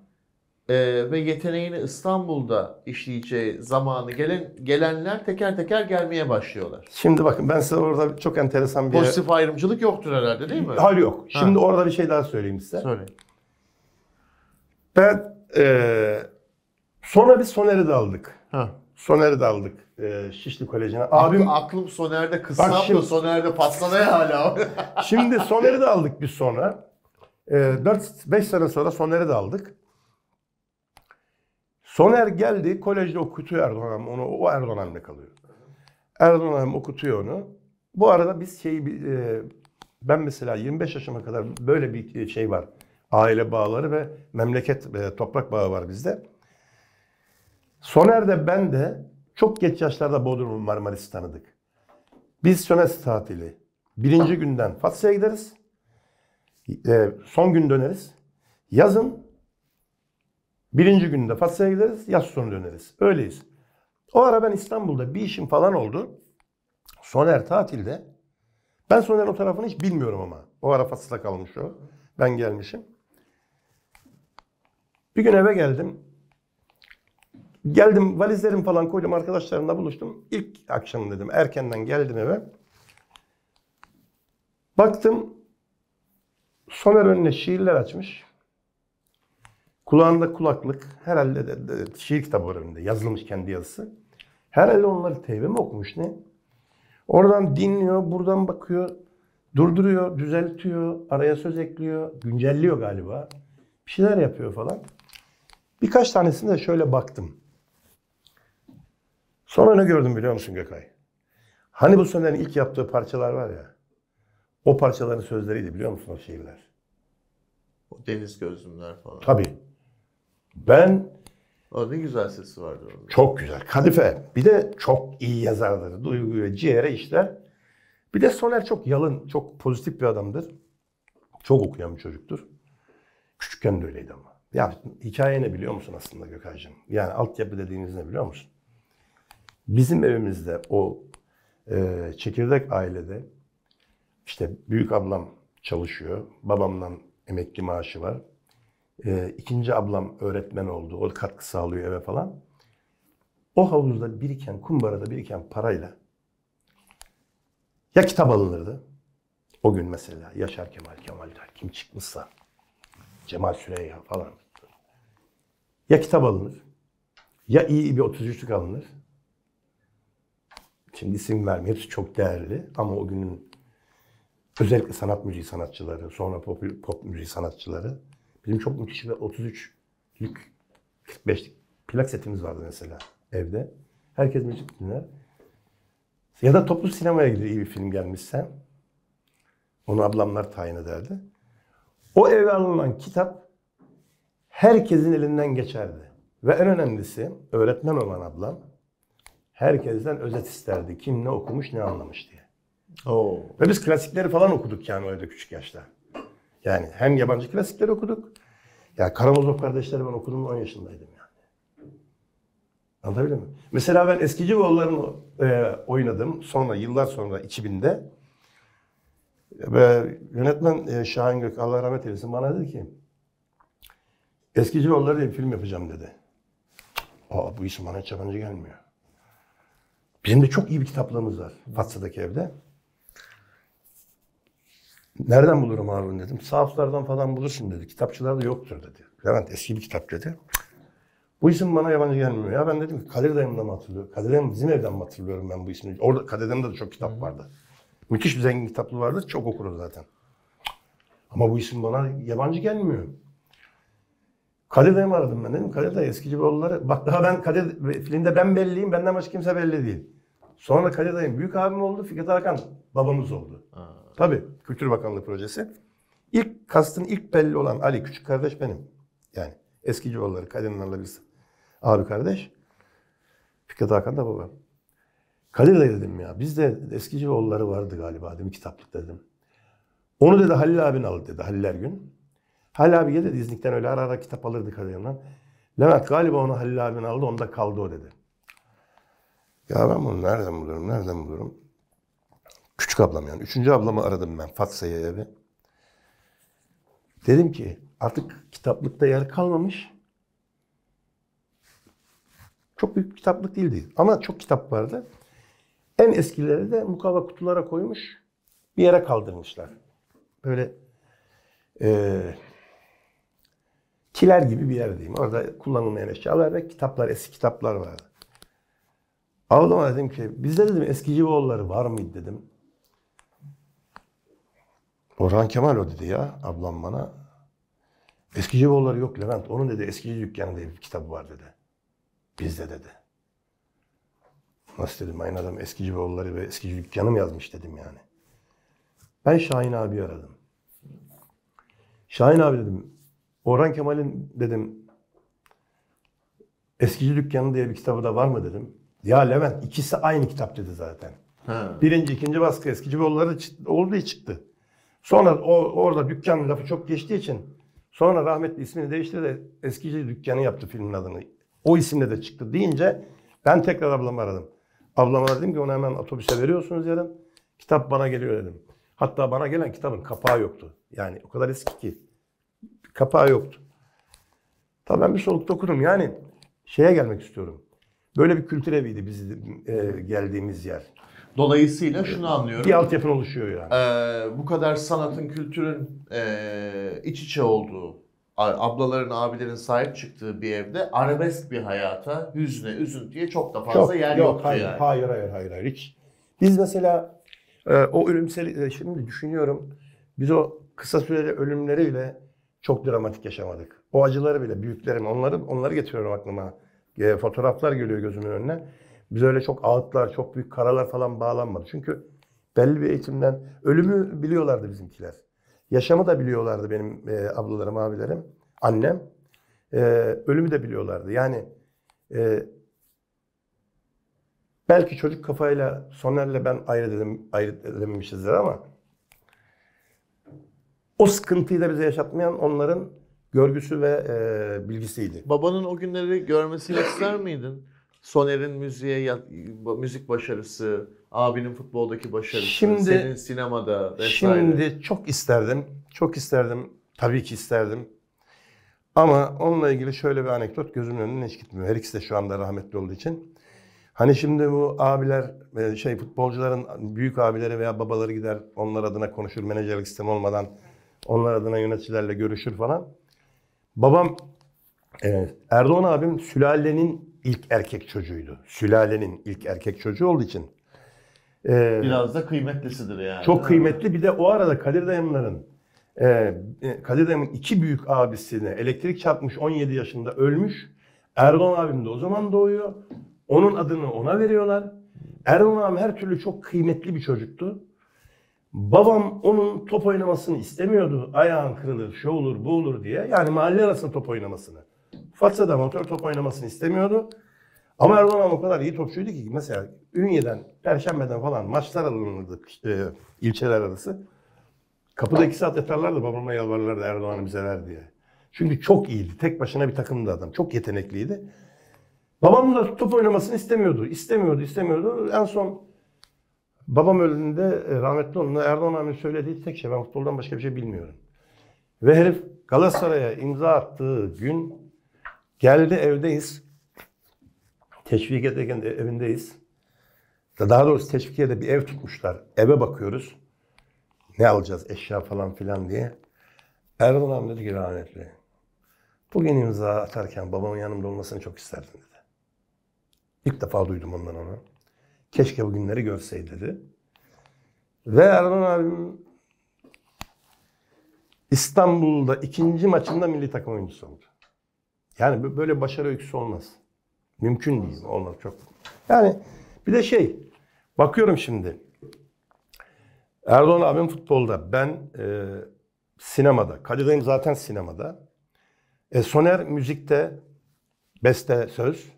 Ee, ve yeteneğini İstanbul'da işleyeceği zamanı gelen gelenler teker teker gelmeye başlıyorlar. Şimdi bakın ben size orada çok enteresan bir... Pozitif ayrımcılık yoktur herhalde değil mi? Hayır yok. Şimdi ha. orada bir şey daha söyleyeyim size. Söyle. Ben e, sonra bir Soner'i de aldık. Ha. Soner'i de aldık e, Şişli Koleji'ne. Abim, aklım Soner'de kıssam da Soner'de patlanaya hala. Şimdi Soner'i de aldık biz sonra. E, dört beş sene sonra Soner'i de aldık. Soner geldi, kolejde okutuyor Erdoğan onu, o Erdoğan'la kalıyor. Erdoğan okutuyor onu. Bu arada biz şeyi, ben mesela yirmi beş yaşıma kadar böyle bir şey var. Aile bağları ve memleket, toprak bağı var bizde. Soner de ben de çok geç yaşlarda Bodrum'un Marmaris'i tanıdık. Biz sömestr tatili. Birinci günden Fatsa'ya gideriz. Son gün döneriz. Yazın. Birinci günde Fatsa'ya gideriz, yaz sonu döneriz. Öyleyiz. O ara ben İstanbul'da bir işim falan oldu. Soner tatilde. Ben Soner'in o tarafını hiç bilmiyorum ama. O ara Fatsa'da kalmış o. Ben gelmişim. Bir gün eve geldim. Geldim, valizlerimi falan koydum, arkadaşlarımla buluştum. İlk akşam dedim, erkenden geldim eve. Baktım, Soner önüne şiirler açmış. Kulağında kulaklık, herhalde de, de, şiir kitabı var önünde, yazılmış kendi yazısı. Herhalde onları T V mi okumuş ne? Oradan dinliyor, buradan bakıyor, durduruyor, düzeltiyor, araya söz ekliyor, güncelliyor galiba. Bir şeyler yapıyor falan. Birkaç tanesine de şöyle baktım. Sonra ne gördüm biliyor musun Gökay? Hani bu Soner'in ilk yaptığı parçalar var ya, o parçaların sözleriydi biliyor musun o şiirler? Deniz gözlümler falan. Tabii. Ben... O ne güzel sesi vardı orada. Çok güzel. Kadife. Bir de çok iyi yazarları. Duygu ve ciğere işler. Bir de Soner çok yalın, çok pozitif bir adamdır. Çok okuyan bir çocuktur. Küçükken de öyleydi ama. Ya hikaye ne biliyor musun aslında Gökay'cığım? Yani altyapı dediğiniz ne biliyor musun? Bizim evimizde o e, çekirdek ailede işte büyük ablam çalışıyor. Babamdan emekli maaşı var. Ee, ikinci ablam öğretmen oldu. O katkı sağlıyor eve falan. O havuzda biriken, kumbarada biriken parayla ya kitap alınırdı. O gün mesela Yaşar Kemal, Kemal der, kim çıkmışsa. Cemal Süreyya falan. Ya kitap alınır. Ya iyi bir otuz üçlük alınır. Şimdi isim vermeyeyim. Hepsi çok değerli ama o günün özellikle sanat müziği sanatçıları, sonra pop, pop müziği sanatçıları. Bizim çok müthiş bir otuz üçlük, kırk beşlik plak setimiz vardı mesela evde. Herkes müzik dinler. Ya da toplu sinemaya gidiyor iyi bir film gelmişse. Onu ablamlar tayin ederdi. O eve alınan kitap herkesin elinden geçerdi. Ve en önemlisi öğretmen olan ablam herkesten özet isterdi. Kim ne okumuş ne anlamış diye. Oo. Ve biz klasikleri falan okuduk yani öyle küçük yaşta. Yani hem yabancı klasikleri okuduk. Ya Karamazov kardeşleri ben okudum on yaşındaydım yani. Anlatabiliyor muyum? Mesela ben Eskici Oğulları'nı e, oynadım. Sonra yıllar sonra iki binde ve yönetmen e, Şahin Gök Allah rahmet eylesin bana dedi ki Eskici Oğulları diye bir film yapacağım dedi. Aa bu isim bana hiç yabancı gelmiyor. Bizim de çok iyi bir kitaplarımız var Fatsa'daki evde. Nereden bulurum Harun dedim. Sahaflardan falan bulursun dedi. Kitapçılarda yoktur dedi. Levent eski bir kitap dedi. Bu isim bana yabancı gelmiyor. Ya ben dedim ki Kadir dayımdan mı hatırlıyorum? Kadir dayım bizim evden mi hatırlıyorum ben bu ismi? Orada Kadir dayımda da çok kitap vardı. Müthiş bir zengin kitaplı vardı. Çok okur zaten. Ama bu isim bana yabancı gelmiyor. Kadir dayımı aradım ben dedim. Kadir dayı eskici bir oğulları. Bak daha ben Kadir filmde ben belliyim. Benden başka kimse belli değil. Sonra Kadir dayım büyük abim oldu. Fikret Hakan babamız oldu. Ha. Tabii. Kültür Bakanlığı projesi. İlk kastın ilk belli olan Ali. Küçük kardeş benim. Yani eski civarları. Kadir İnanır'la biz abi kardeş. Fikret Hakan da baba. Kadir dayı dedim ya. Bizde eski civarları vardı galiba dedim. Kitaplık dedim. Onu dedi Halil abin aldı dedi. Halil Ergün. Halil abi dedi İznik'ten öyle ara ara kitap alırdı Kadir İnanır'dan. Levent galiba onu Halil abin aldı. Onda kaldı o dedi. Ya ben bunu nereden bulurum? Nereden bulurum? Küçük ablam yani. Üçüncü ablamı aradım ben Fatsa'ya eve. Dedim ki artık kitaplıkta yer kalmamış. Çok büyük bir kitaplık değildi ama çok kitap vardı. En eskileri de mukavva kutulara koymuş, bir yere kaldırmışlar. Böyle e, kiler gibi bir yerdeyim. Orada kullanılmayan eşyalar ve kitaplar, eski kitaplar vardı. Avlama dedim ki, bizde dedim eskici oğulları var mıydı dedim. Orhan Kemal o dedi ya, ablam bana. Eskici oğulları yok Levent, onun dedi Eskici Dükkanı diye bir kitabı var dedi. Bizde dedi. Nasıl dedim, aynı adam Eskici oğulları ve Eskici Dükkanı mı yazmış dedim yani. Ben Şahin abi aradım. Şahin abi dedim, Orhan Kemal'in dedim Eskici Dükkanı diye bir kitabı da var mı dedim. Ya Levent, ikisi aynı kitap dedi zaten. Ha. Birinci, ikinci baskı Eskici Bolları olduğu çıktı. Sonra o, orada dükkan lafı çok geçtiği için sonra rahmetli ismini değiştirdi de Eskici Dükkanı yaptı filmin adını. O isimle de çıktı deyince ben tekrar ablamı aradım. Ablama dedim ki onu hemen otobüse veriyorsunuz dedim. Kitap bana geliyor dedim. Hatta bana gelen kitabın kapağı yoktu. Yani o kadar eski ki. Kapağı yoktu. Tabii ben bir solukta okudum. Yani şeye gelmek istiyorum. Böyle bir kültür eviydi biz e, geldiğimiz yer. Dolayısıyla şunu anlıyorum. Bir altyapı oluşuyor yani. E, bu kadar sanatın, kültürün e, iç içe olduğu, ablaların, abilerin sahip çıktığı bir evde arabesk bir hayata, hüzne, üzüntüye çok da fazla çok, yer yok, yoktu hayır, yani. Hayır, hayır, hayır, hayır. Hiç. Biz mesela e, o ölümsel, şimdi düşünüyorum, biz o kısa süreli ölümleriyle çok dramatik yaşamadık. O acıları bile, büyüklerim, onları, onları getiriyorum aklıma. E, fotoğraflar geliyor gözümün önüne. Biz öyle çok ağıtlar, çok büyük karalar falan bağlanmadı. Çünkü belli bir eğitimden ölümü biliyorlardı bizimkiler. Yaşamı da biliyorlardı benim e, ablalarım, abilerim, annem. E, ölümü de biliyorlardı. Yani e, belki çocuk kafayla Soner'le ben ayrı dedim, ayrı edememişizdir ama o sıkıntıyı da bize yaşatmayan onların görgüsü ve e, bilgisiydi. Babanın o günleri görmesini ister miydin? Soner'in müziğe, müzik başarısı, abinin futboldaki başarısı, şimdi, senin sinemada vesaire. Şimdi çok isterdim, çok isterdim, tabii ki isterdim. Ama onunla ilgili şöyle bir anekdot gözümün önüne hiç gitmiyor. Her ikisi de şu anda rahmetli olduğu için. Hani şimdi bu abiler, şey futbolcuların büyük abileri veya babaları gider, onlar adına konuşur, menajerlik sistemi olmadan onlar adına yöneticilerle görüşür falan. Babam, evet, Erdoğan abim sülalenin ilk erkek çocuğuydu. Sülalenin ilk erkek çocuğu olduğu için. E, Biraz da kıymetlisidir yani. Çok kıymetli. Bir de o arada Kadir dayımların, e, Kadir dayımın iki büyük abisine elektrik çarpmış, on yedi yaşında ölmüş. Erdoğan abim de o zaman doğuyor. Onun adını ona veriyorlar. Erdoğan abim her türlü çok kıymetli bir çocuktu. Babam onun top oynamasını istemiyordu. Ayağın kırılır, şu olur, bu olur diye. Yani mahalle arasında top oynamasını. Fatsa'da amatör top oynamasını istemiyordu. Ama Erdoğan abi o kadar iyi topçuydu ki mesela Ünye'den, Perşembe'den falan maçlar alınırdı e, ilçeler arası. Kapıda iki saat yatarlardı, babama yalvarırlardı Erdoğan'ı bize ver diye. Çünkü çok iyiydi. Tek başına bir takımdı adam. Çok yetenekliydi. Babam da top oynamasını istemiyordu. İstemiyordu, istemiyordu. En son babam öldüğünde rahmetli olduğunda Erdoğan abinin söylediği tek şey, ben futboldan başka bir şey bilmiyorum. Ve herif Galatasaray'a imza attığı gün geldi, evdeyiz. Teşvikiye'de evindeyiz. Daha doğrusu Teşvikiye'de bir ev tutmuşlar. Eve bakıyoruz. Ne alacağız, eşya falan filan diye. Erdoğan abi dedi ki rahmetli, bugün imza atarken babamın yanımda olmasını çok isterdim dedi. İlk defa duydum ondan onu. Keşke bu günleri görseydi dedi. Ve Erdoğan abim İstanbul'da ikinci maçında milli takım oyuncusu oldu. Yani böyle başarı öyküsü olmaz. Mümkün değil. Olmaz çok. Yani bir de şey, bakıyorum şimdi. Erdoğan abim futbolda, ben e, sinemada. Kadir dayım zaten sinemada. E, Soner müzikte, beste, söz.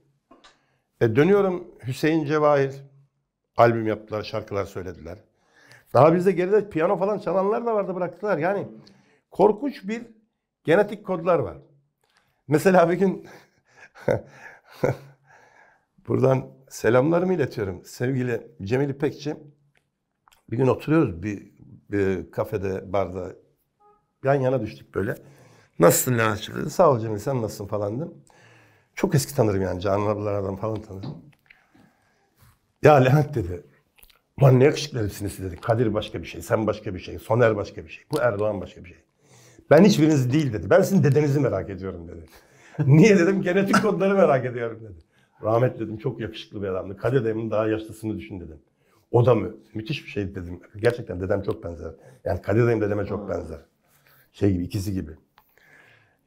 E, dönüyorum Hüseyin Cevahir. Albüm yaptılar, şarkılar söylediler. Daha bizde geride piyano falan çalanlar da vardı, bıraktılar. Yani korkunç bir genetik kodlar var. Mesela bir gün buradan selamlarımı iletiyorum. Sevgili Cemil İpekçi, bir gün oturuyoruz bir, bir kafede, barda. Yan yana düştük böyle. Nasılsın Leventçi dedi. Sağ ol Cemil, sen nasılsın falan dedim. Çok eski tanırım yani. Canan ablalardan falan tanırım. Ya Levent dedi. Lan ne yakışıklı hepsiniz siz dedi. Kadir başka bir şey, sen başka bir şey, Soner başka bir şey, bu Erdoğan başka bir şey. Ben hiçbiriniz değil dedi. Ben sizin dedenizi merak ediyorum dedi. Niye dedim? Genetik kodları merak ediyorum dedi. Rahmet dedim, çok yakışıklı bir adamdı. Kadir dedemin daha yaşlısını düşün dedim. O da mı? Müthiş bir şey dedim. Gerçekten dedem çok benzer. Yani Kadir dedem dedeme çok benzer. Şey gibi, ikisi gibi.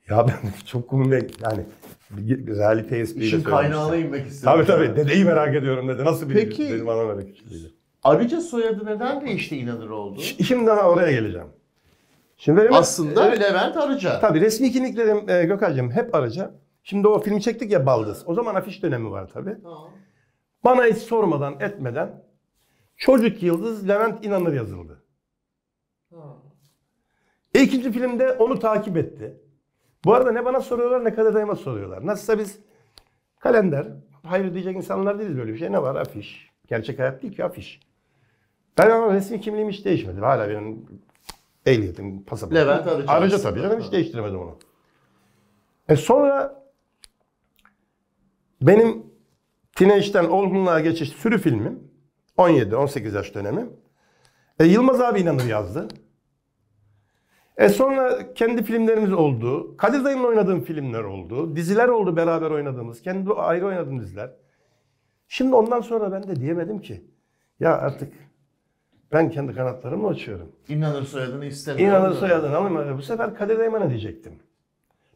Ya ben çok komik yani realite espriyle söylemiştim. İşin kaynağına inmek istiyorum. Tabii tabii. Dedeyi merak ediyorum dedi. Nasıl bir Peki, dedim anam öyle küçüklüydü. Arıca soyadı neden değişti İnanır oldu? Şimdi daha oraya geleceğim. Şimdi benim aslında e, Levent Arıca. Tabii resmi kimliklerim e, Gökay'cığım hep Arıca. Şimdi o filmi çektik ya Baldız. O zaman afiş dönemi var tabii. Tamam. Bana hiç sormadan etmeden Çocuk Yıldız Levent İnanır yazıldı. Tamam. E, ikinci filmde onu takip etti. Bu arada ne bana soruyorlar ne Kadir dayıma soruyorlar. Nasılsa biz kalender, hayır diyecek insanlar değiliz böyle bir şey. Ne var? Afiş. Gerçek hayat değil ki afiş. Ben ama resmi kimliğim hiç değişmedi. Hala benim ehliyetim, pasaportum. Levent Arıca. Arıca tabii canım, hiç değiştiremedim onu. E sonra benim teenage'den olgunluğa geçiş sürü filmim, on yedi on sekiz yaş dönemi. E, Yılmaz abi İnanır yazdı. E sonra kendi filmlerimiz oldu. Kadir dayımla oynadığım filmler oldu. Diziler oldu beraber oynadığımız. Kendi ayrı oynadığım diziler. Şimdi ondan sonra ben de diyemedim ki ya artık ben kendi kanatlarımla uçuyorum. İnanır soyadını istedim. İnanır soyadını alayım. Bu sefer Kadir dayıma ne diyecektim?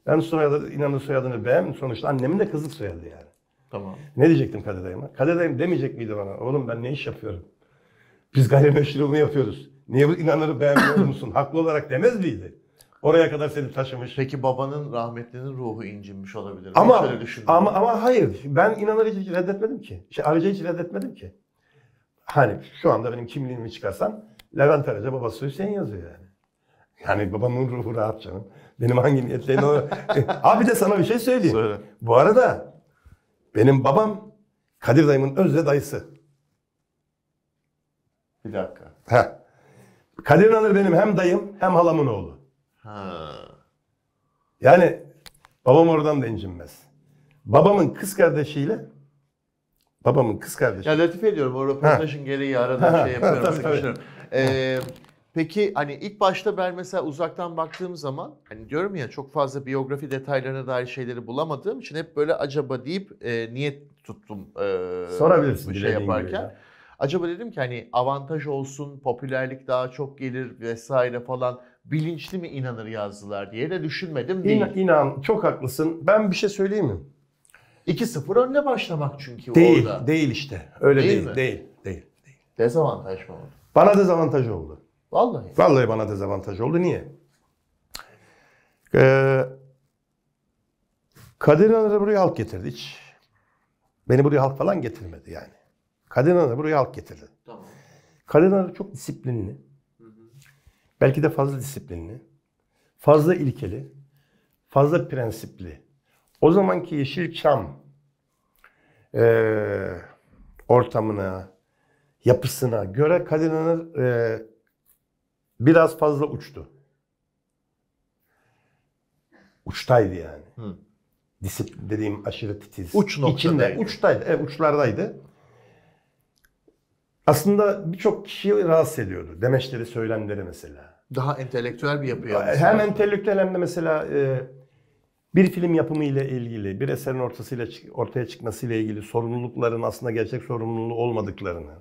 Ben soyadı, İnanır soyadını beğendim. Sonuçta annemin de kızlık soyadı yani. Tamam. Ne diyecektim Kadir dayıma? Kadir dayım demeyecek miydi bana? Oğlum ben ne iş yapıyorum? Biz gayrimeşru mu yapıyoruz? Niye bu İnanır'ı beğenmiyor musun? Haklı olarak demez miydi? Oraya kadar seni taşımış. Peki babanın, rahmetlinin ruhu incinmiş olabilir mi? Ama, ama, ama hayır. Ben İnanır'ı hiç reddetmedim ki. Şey, Arıca'yı hiç reddetmedim ki. Hani şu anda benim kimliğimi çıkarsan Levent Arıca babası Hüseyin yazıyor yani. Yani babamın ruhu rahat canım. Benim hangi niyetlerini o... Abi de sana bir şey söyleyeyim. Söyle. Bu arada benim babam Kadir dayımın özle dayısı. Bir dakika. Heh. Kadir İnanır benim hem dayım hem halamın oğlu. Ha. Yani babam oradan da incinmez. Babamın kız kardeşiyle babamın kız kardeşi. Ya latife ediyorum o röportajın gereği arada şey yapıyorum. tabii, tabii. Ee, peki hani ilk başta ben mesela uzaktan baktığım zaman hani diyorum ya çok fazla biyografi detaylarına dair şeyleri bulamadığım için hep böyle acaba deyip e, niyet tuttum. E, Sorabilirsin. Şey yaparken. Ya. Acaba dedim ki hani avantaj olsun, popülerlik daha çok gelir vesaire falan bilinçli mi İnanır yazdılar diye de düşünmedim değil. İnan, inan çok haklısın. Ben bir şey söyleyeyim mi? iki sıfır önle başlamak çünkü değil, orada. Değil, değil işte. Öyle değil, değil, değil, değil, değil. Dezavantaj mı oldu? Bana dezavantaj oldu. Vallahi. Vallahi bana dezavantaj oldu. Niye? Ee, Kadir İnanır'ı buraya halk getirdi hiç. Beni buraya halk falan getirmedi yani. Kadir İnanır buraya halk getirdi. Tamam. Kadir İnanır çok disiplinli. Hı hı. Belki de fazla disiplinli. Fazla ilkeli. Fazla prensipli. O zamanki Yeşilçam e, ortamına, yapısına göre Kadir İnanır e, biraz fazla uçtu. Uçtaydı yani. Hı. Disiplin dediğim aşırı titiz. Uç noktadaydı. Uçtaydı. E, uçlardaydı. Aslında birçok kişiyi rahatsız ediyordu. Demeçleri, söylemleri mesela. Daha entelektüel bir yapı yaptı. Hem entelektüel hem de mesela bir film yapımı ile ilgili, bir eserin ortasıyla ortaya çıkması ile ilgili sorumlulukların aslında gerçek sorumluluğu olmadıklarını,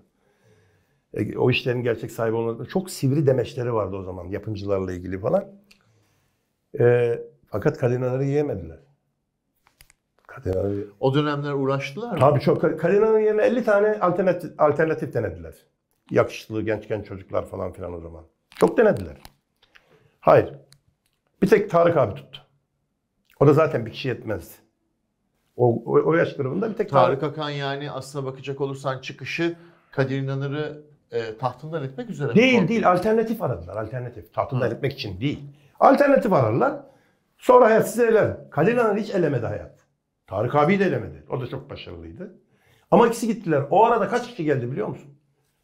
o işlerin gerçek sahibi olmadıklarını, çok sivri demeçleri vardı o zaman yapımcılarla ilgili falan. Fakat Kadir İnanır'ı yiyemediler. Yani, o dönemler uğraştılar mı? Tabii çok. Kadir İnanır'ın yerine elli tane alternatif, alternatif denediler. Yakışıklı, genç genç çocuklar falan filan o zaman. Çok denediler. Hayır. Bir tek Tarık abi tuttu. O da zaten bir kişi yetmezdi. O, o, o yaş grubunda bir tek Tarık. Tarık Akan yani aslına bakacak olursan çıkışı Kadir İnanır'ı e, tahtından etmek üzere. Değil değil. Alternatif aradılar. Alternatif. Tahtından etmek için değil. Alternatif ararlar. Sonra hayat sizi eler. Kadir İnanır hiç elemedi hayat. Tarık abi de elemedi. O da çok başarılıydı. Ama ikisi gittiler. O arada kaç kişi geldi biliyor musun?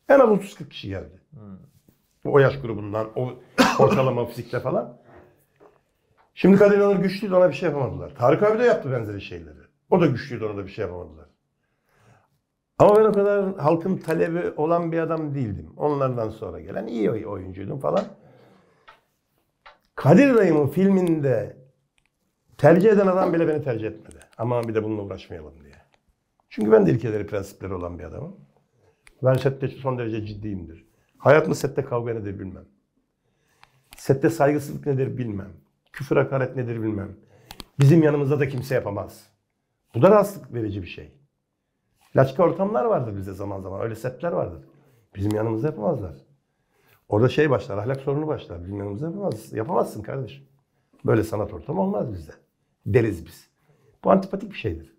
En az otuz kırk kişi geldi. Hmm. O yaş grubundan, o ortalama fizikte falan. Şimdi Kadir İnanır güçlüydü, ona bir şey yapamadılar. Tarık abi de yaptı benzeri şeyleri. O da güçlüydü, ona da bir şey yapamadılar. Ama ben o kadar halkın talebi olan bir adam değildim. Onlardan sonra gelen iyi oyuncuydum falan. Kadir dayımın filminde tercih eden adam bile beni tercih etmedi. Aman bir de bununla uğraşmayalım diye. Çünkü ben de ilkeleri, prensipleri olan bir adamım. Ben sette son derece ciddiyimdir. Hayatımda sette kavga nedir bilmem. Sette saygısızlık nedir bilmem. Küfür, hakaret nedir bilmem. Bizim yanımızda da kimse yapamaz. Bu da rahatsızlık verici bir şey. Laçka ortamlar vardır bizde zaman zaman. Öyle setler vardır. Bizim yanımızda yapamazlar. Orada şey başlar, ahlak sorunu başlar. Bizim yanımızda yapamaz. Yapamazsın kardeşim. Böyle sanat ortamı olmaz bizde. Deriz biz. Bu antipatik bir şeydir.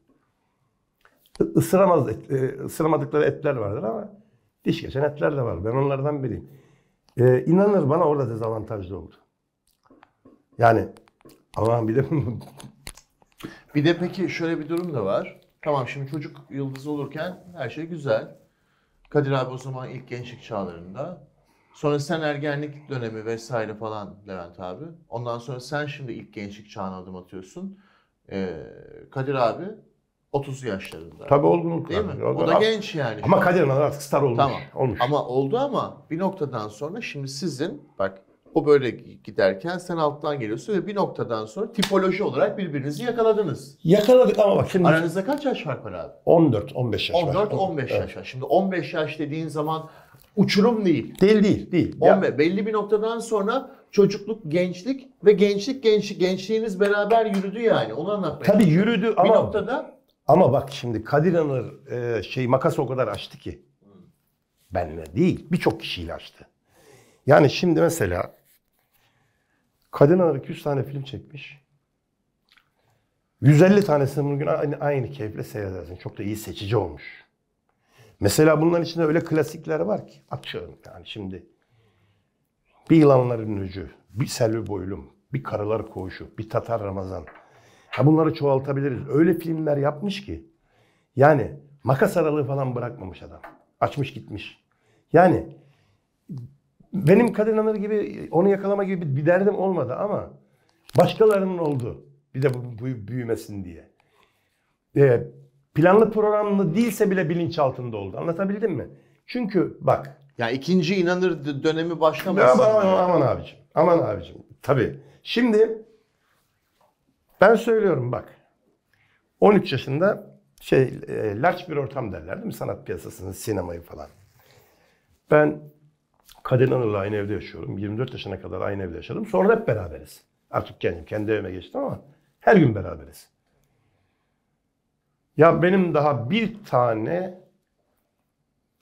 Isıramaz, et, ısıramadıkları etler vardır ama diş geçen etler de var. Ben onlardan biriyim. Ee, inanır bana orada dezavantajlı oldu. Yani ama bir de bir de peki şöyle bir durum da var. Tamam, şimdi çocuk yıldız olurken her şey güzel. Kadir abi o zaman ilk gençlik çağlarında. Sonra sen ergenlik dönemi vesaire falan Levent abi. Ondan sonra sen şimdi ilk gençlik çağına adım atıyorsun. Ee, Kadir abi otuzlu yaşlarında. Tabii olgunluk. Değil mi? O da genç yani. Ama Kadir İnanır artık star olmuş. Tamam. Olmuş. Ama oldu ama bir noktadan sonra şimdi sizin bak o böyle giderken sen alttan geliyorsun ve bir noktadan sonra tipoloji olarak birbirinizi yakaladınız. Yakaladık ama bak şimdi. Aranızda kaç yaş fark var abi? on dört on beş yaş var. on dört on beş evet. Yaş var. Şimdi on beş yaş dediğin zaman uçurum değil. Değil değil. Değil. on beş, belli bir noktadan sonra çocukluk, gençlik ve gençlik gençlik gençliğiniz beraber yürüdü yani. Onu anlatmaya. Tabii yürüdü bir ama. Bir noktada. Ama bak şimdi Kadir İnanır e, şey makası o kadar açtı ki. Benle değil. Birçok kişiyle açtı. Yani şimdi mesela Kadir İnanır iki yüz tane film çekmiş. yüz elli tanesini bugün aynı, aynı keyifle seyredersin. Çok da iyi seçici olmuş. Mesela bunların içinde öyle klasikler var ki. Atıyorum yani şimdi. Bir Yılanların Gücü, bir Selvi Boylum, bir Karılar Koğuşu, bir Tatar Ramazan. Ha bunları çoğaltabiliriz. Öyle filmler yapmış ki. Yani makas aralığı falan bırakmamış adam. Açmış gitmiş. Yani benim Kadir İnanır gibi onu yakalama gibi bir derdim olmadı ama başkalarının oldu. Bir de bu büyümesin diye. Ee, planlı programlı değilse bile bilinçaltında oldu. Anlatabildim mi? Çünkü bak. Ya ikinci İnanır dönemi başlamasın. Aman, aman, aman abicim. Aman abicim. Tabii. Şimdi ben söylüyorum bak. on üç yaşında şey e, large bir ortam derler değil mi? Sanat piyasasını, sinemayı falan. Ben Kadir İnanır'la aynı evde yaşıyorum. yirmi dört yaşına kadar aynı evde yaşadım. Sonra hep beraberiz. Artık kendim kendi evime geçtim ama her gün beraberiz. Ya benim daha bir tane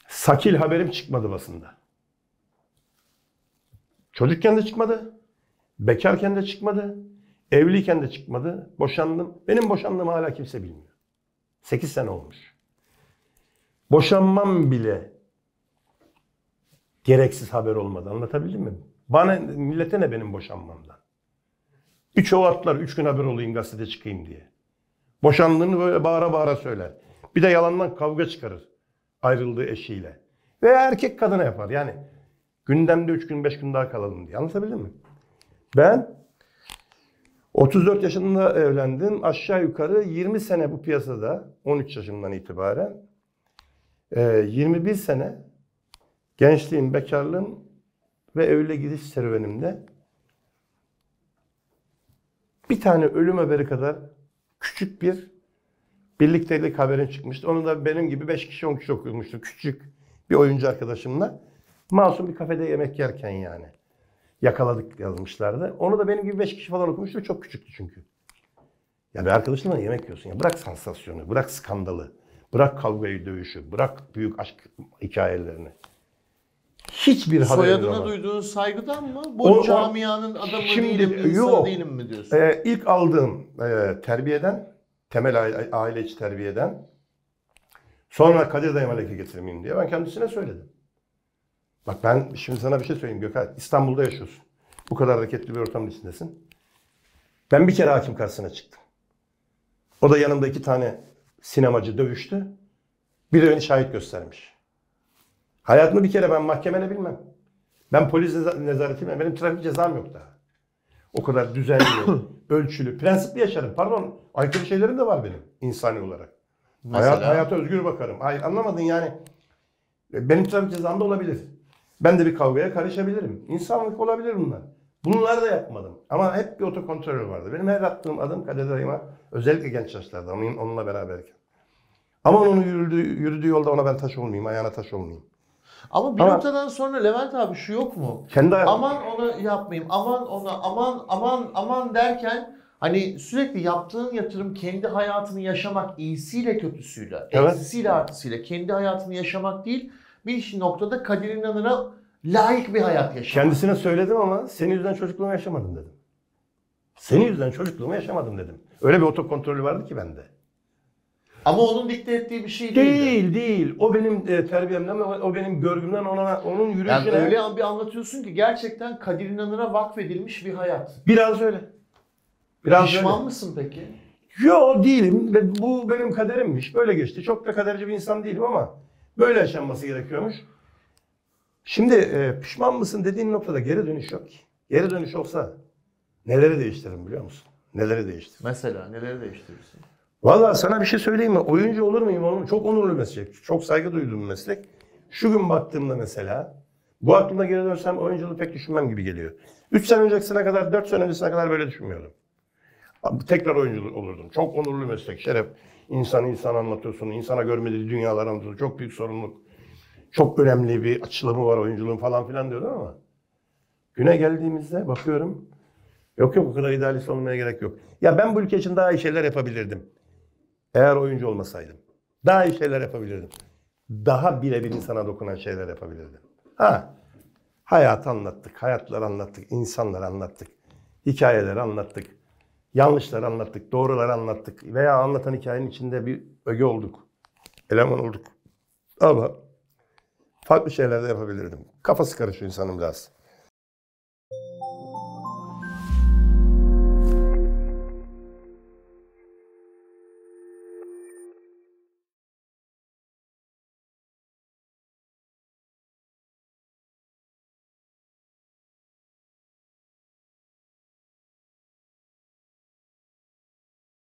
sakil haberim çıkmadı basında. Çocukken de çıkmadı. Bekarken de çıkmadı. Evliyken de çıkmadı. Boşandım. Benim boşandığımı hala kimse bilmiyor. sekiz sene olmuş. Boşanmam bile gereksiz haber olmadı. Anlatabildim mi? Bana, millete ne benim boşanmamdan? Üç o atlar, üç gün haber olayım, gazete çıkayım diye. Boşandığını böyle bağıra bağıra söyler. Bir de yalandan kavga çıkarır. Ayrıldığı eşiyle. Veya erkek kadına yapar. Yani gündemde üç gün, beş gün daha kalalım diye. Anlatabildim mi? Ben otuz dört yaşında evlendim. Aşağı yukarı yirmi sene bu piyasada, on üç yaşından itibaren yirmi bir sene gençliğim, bekarlığım ve evle gidiş serüvenimde bir tane ölüm haberi kadar küçük bir birliktelik haberim çıkmıştı. Onu da benim gibi beş kişi, on kişi okumuştu. Küçük bir oyuncu arkadaşımla. Masum bir kafede yemek yerken yani. Yakaladık yazmışlardı. Onu da benim gibi beş kişi falan okumuştu. Çok küçüktü çünkü. Ya bir arkadaşınla yemek yiyorsun ya. Bırak sansasyonu, bırak skandalı, bırak kavgayı, dövüşü, bırak büyük aşk hikayelerini. Hiçbir haberin olmadı. Soyadına duyduğun saygıdan mı? Bu o, camianın adamı şimdi, değilim, insanı yok, değilim mi diyorsun? E, ilk aldığım e, terbiyeden, temel aile, aile içi terbiyeden, sonra Kadir dayıma leke getirmeyeyim diye ben kendisine söyledim. Bak ben şimdi sana bir şey söyleyeyim Gökay. İstanbul'da yaşıyorsun. Bu kadar hareketli bir ortamın içindesin. Ben bir kere hakim karşısına çıktım. O da yanımda iki tane sinemacı dövüştü. Bir de beni şahit göstermiş. Hayatımı bir kere ben mahkemene bilmem. Ben polis nezaretiyim. Benim trafik cezam yok daha. O kadar düzenli, ölçülü, prensipli yaşarım. Pardon, aykırı şeylerim de var benim insani olarak. Hayat, hayata özgür bakarım. Hayır, anlamadın yani. Benim tabii cezam da olabilir. Ben de bir kavgaya karışabilirim. İnsanlık olabilir bunlar. Bunları da yapmadım. Ama hep bir otokontrol vardı. Benim her attığım adım Kadir dayıma, özellikle genç yaşlarda onunla beraberken. Ama onun yürüdüğü, yürüdüğü yolda ona ben taş olmayayım, ayağına taş olmayayım. Ama bir ama, noktadan sonra Levent abi şu yok mu? Kendi aman ona yapmayayım, aman ona, aman aman aman derken hani sürekli yaptığın yatırım kendi hayatını yaşamak, iyisiyle kötüsüyle, evet, eksisiyle artısıyla kendi hayatını yaşamak değil, bir noktada Kadir İnanır'a layık bir hayat yaşamak. Kendisine söyledim ama senin yüzünden çocukluğumu yaşamadım dedim. Senin yüzünden çocukluğumu yaşamadım dedim. Öyle bir otokontrolü vardı ki bende. Ama onun dikte ettiği bir şey değil. Değil, değil. O benim terbiyemden, o benim görgümden, ona, onun yürüyüşüne... Yani öyle bir anlatıyorsun ki gerçekten Kadir İnanır'a vakfedilmiş bir hayat. Biraz öyle. Biraz pişman öyle. Mısın peki? Yo, değilim. Bu benim kaderimmiş. Böyle geçti. Çok da kaderci bir insan değilim ama böyle yaşanması gerekiyormuş. Şimdi pişman mısın dediğin noktada geri dönüş yok ki. Geri dönüş olsa neleri değiştiririm biliyor musun? Neleri değiştiririm? Mesela neleri değiştirirsin? Valla sana bir şey söyleyeyim mi? Oyuncu olur muyum oğlum? Çok onurlu meslek. Çok saygı duyduğum meslek. Şu gün baktığımda mesela, bu aklımda geri dönsem oyunculuğu pek düşünmem gibi geliyor. üç sene öncesine kadar, dört sene öncesine kadar böyle düşünmüyordum. Tekrar oyuncu olurdum. Çok onurlu meslek, şeref. İnsanı insana anlatıyorsun, insana görmediği dünyalar anlatıyorsun. Çok büyük sorumluluk. Çok önemli bir açılımı var oyunculuğun falan filan diyordum ama güne geldiğimizde bakıyorum, yok yok o kadar idealist olmaya gerek yok. Ya ben bu ülke için daha iyi şeyler yapabilirdim. Eğer oyuncu olmasaydım. Daha iyi şeyler yapabilirdim. Daha birebir insana dokunan şeyler yapabilirdim. Ha, hayatı anlattık, hayatları anlattık, insanları anlattık, hikayeleri anlattık, yanlışları anlattık, doğruları anlattık veya anlatan hikayenin içinde bir öge olduk, eleman olduk. Ama farklı şeyler de yapabilirdim. Kafası karışıyor insanın biraz.